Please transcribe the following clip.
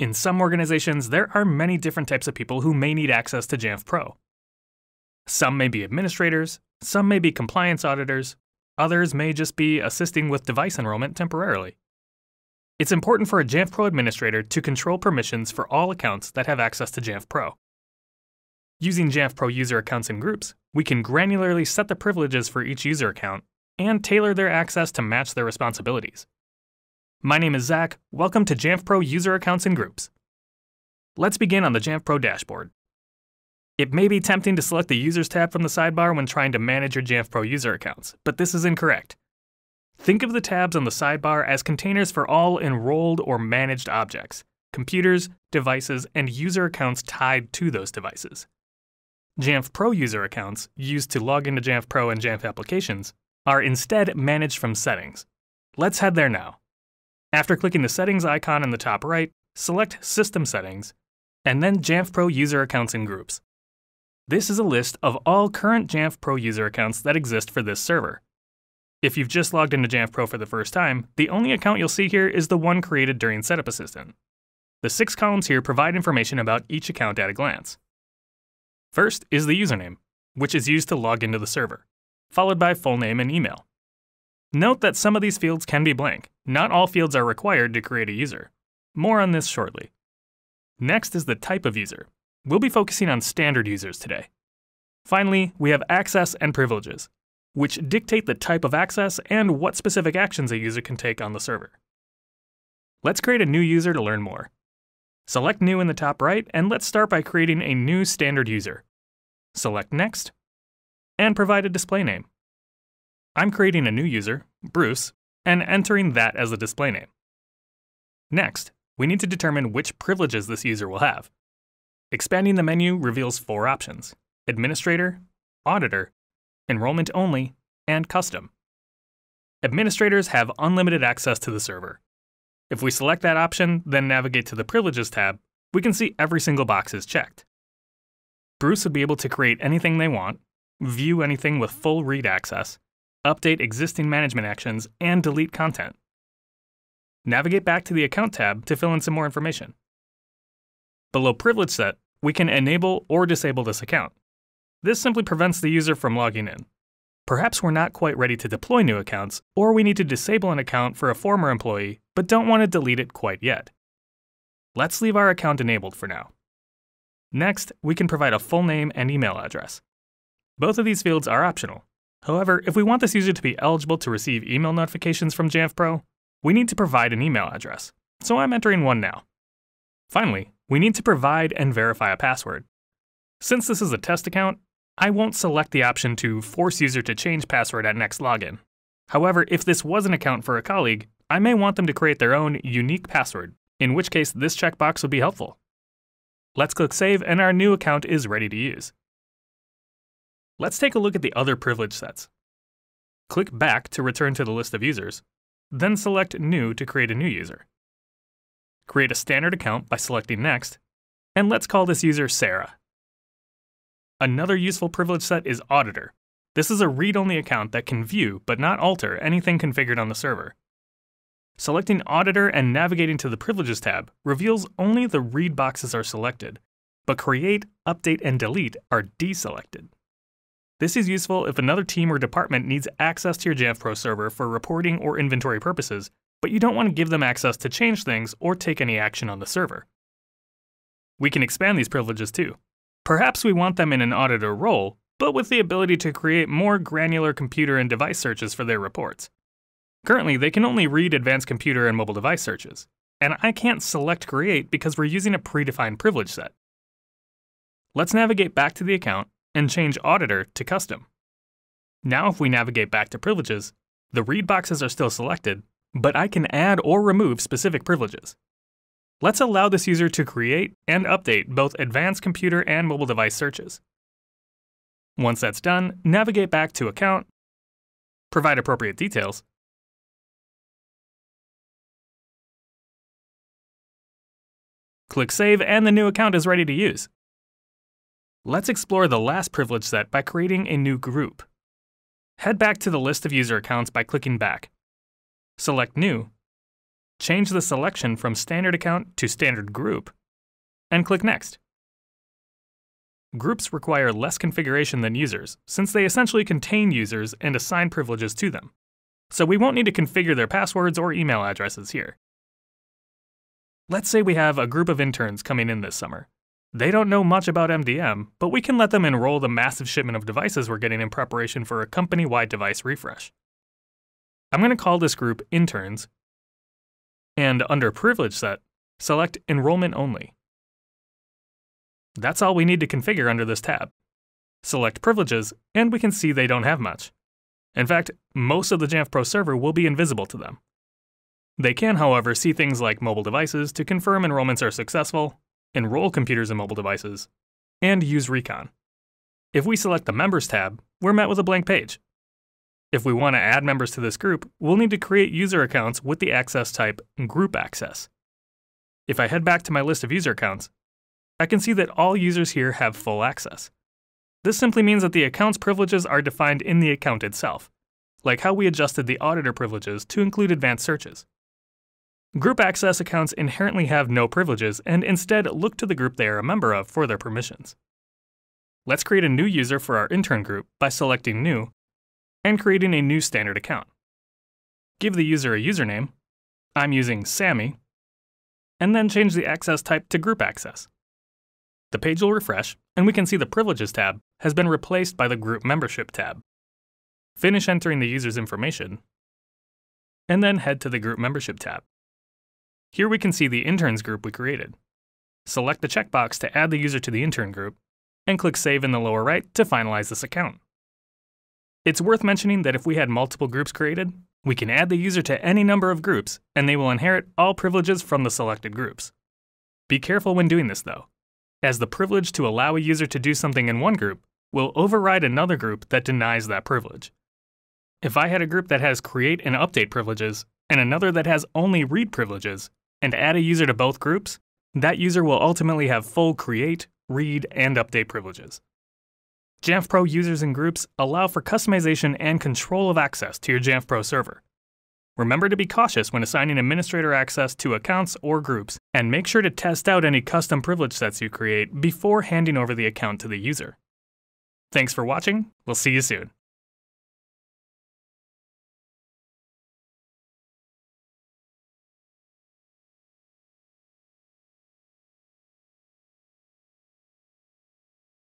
In some organizations, there are many different types of people who may need access to Jamf Pro. Some may be administrators, some may be compliance auditors, others may just be assisting with device enrollment temporarily. It's important for a Jamf Pro administrator to control permissions for all accounts that have access to Jamf Pro. Using Jamf Pro user accounts and groups, we can granularly set the privileges for each user account and tailor their access to match their responsibilities. My name is Zach. Welcome to Jamf Pro User Accounts and Groups. Let's begin on the Jamf Pro dashboard. It may be tempting to select the Users tab from the sidebar when trying to manage your Jamf Pro user accounts, but this is incorrect. Think of the tabs on the sidebar as containers for all enrolled or managed objects, computers, devices, and user accounts tied to those devices. Jamf Pro user accounts, used to log into Jamf Pro and Jamf applications, are instead managed from Settings. Let's head there now. After clicking the Settings icon in the top right, select System Settings, and then Jamf Pro User Accounts and Groups. This is a list of all current Jamf Pro user accounts that exist for this server. If you've just logged into Jamf Pro for the first time, the only account you'll see here is the one created during Setup Assistant. The 6 columns here provide information about each account at a glance. First is the username, which is used to log into the server, followed by full name and email. Note that some of these fields can be blank. Not all fields are required to create a user. More on this shortly. Next is the type of user. We'll be focusing on standard users today. Finally, we have access and privileges, which dictate the type of access and what specific actions a user can take on the server. Let's create a new user to learn more. Select New in the top right, and let's start by creating a new standard user. Select Next, and provide a display name. I'm creating a new user, Bruce, and entering that as the display name. Next, we need to determine which privileges this user will have. Expanding the menu reveals 4 options: Administrator, Auditor, Enrollment Only, and Custom. Administrators have unlimited access to the server. If we select that option, then navigate to the Privileges tab, we can see every single box is checked. Bruce would be able to create anything they want, view anything with full read access, update existing management actions, and delete content. Navigate back to the Account tab to fill in some more information. Below Privilege Set, we can enable or disable this account. This simply prevents the user from logging in. Perhaps we're not quite ready to deploy new accounts, or we need to disable an account for a former employee, but don't want to delete it quite yet. Let's leave our account enabled for now. Next, we can provide a full name and email address. Both of these fields are optional. However, if we want this user to be eligible to receive email notifications from Jamf Pro, we need to provide an email address, so I'm entering one now. Finally, we need to provide and verify a password. Since this is a test account, I won't select the option to force user to change password at next login. However, if this was an account for a colleague, I may want them to create their own unique password, in which case this checkbox would be helpful. Let's click Save, and our new account is ready to use. Let's take a look at the other privilege sets. Click back to return to the list of users, then select New to create a new user. Create a standard account by selecting Next, and let's call this user Sarah. Another useful privilege set is Auditor. This is a read-only account that can view but not alter anything configured on the server. Selecting Auditor and navigating to the Privileges tab reveals only the read boxes are selected, but Create, Update, and Delete are deselected. This is useful if another team or department needs access to your Jamf Pro server for reporting or inventory purposes, but you don't want to give them access to change things or take any action on the server. We can expand these privileges too. Perhaps we want them in an auditor role, but with the ability to create more granular computer and device searches for their reports. Currently, they can only read advanced computer and mobile device searches, and I can't select Create because we're using a predefined privilege set. Let's navigate back to the account and change Auditor to Custom. Now if we navigate back to Privileges, the read boxes are still selected, but I can add or remove specific privileges. Let's allow this user to create and update both advanced computer and mobile device searches. Once that's done, navigate back to Account, provide appropriate details, click Save, and the new account is ready to use. Let's explore the last privilege set by creating a new group. Head back to the list of user accounts by clicking back. Select New, change the selection from standard account to standard group, and click Next. Groups require less configuration than users, since they essentially contain users and assign privileges to them, so we won't need to configure their passwords or email addresses here. Let's say we have a group of interns coming in this summer. They don't know much about MDM, but we can let them enroll the massive shipment of devices we're getting in preparation for a company-wide device refresh. I'm going to call this group Interns, and under Privilege Set, select Enrollment Only. That's all we need to configure under this tab. Select Privileges, and we can see they don't have much. In fact, most of the Jamf Pro server will be invisible to them. They can, however, see things like mobile devices to confirm enrollments are successful, enroll computers and mobile devices, and use Recon. If we select the Members tab, we're met with a blank page. If we want to add members to this group, we'll need to create user accounts with the access type Group Access. If I head back to my list of user accounts, I can see that all users here have full access. This simply means that the account's privileges are defined in the account itself, like how we adjusted the auditor privileges to include advanced searches. Group access accounts inherently have no privileges and instead look to the group they are a member of for their permissions. Let's create a new user for our intern group by selecting New and creating a new standard account. Give the user a username, I'm using Sammy, and then change the access type to Group Access. The page will refresh, and we can see the Privileges tab has been replaced by the Group Membership tab. Finish entering the user's information, and then head to the Group Membership tab. Here we can see the interns group we created. Select the checkbox to add the user to the intern group, and click Save in the lower right to finalize this account. It's worth mentioning that if we had multiple groups created, we can add the user to any number of groups, and they will inherit all privileges from the selected groups. Be careful when doing this, though, as the privilege to allow a user to do something in one group will override another group that denies that privilege. If I had a group that has Create and Update privileges, and another that has only Read privileges, and add a user to both groups, that user will ultimately have full create, read, and update privileges. Jamf Pro users and groups allow for customization and control of access to your Jamf Pro server. Remember to be cautious when assigning administrator access to accounts or groups, and make sure to test out any custom privilege sets you create before handing over the account to the user. Thanks for watching. We'll see you soon.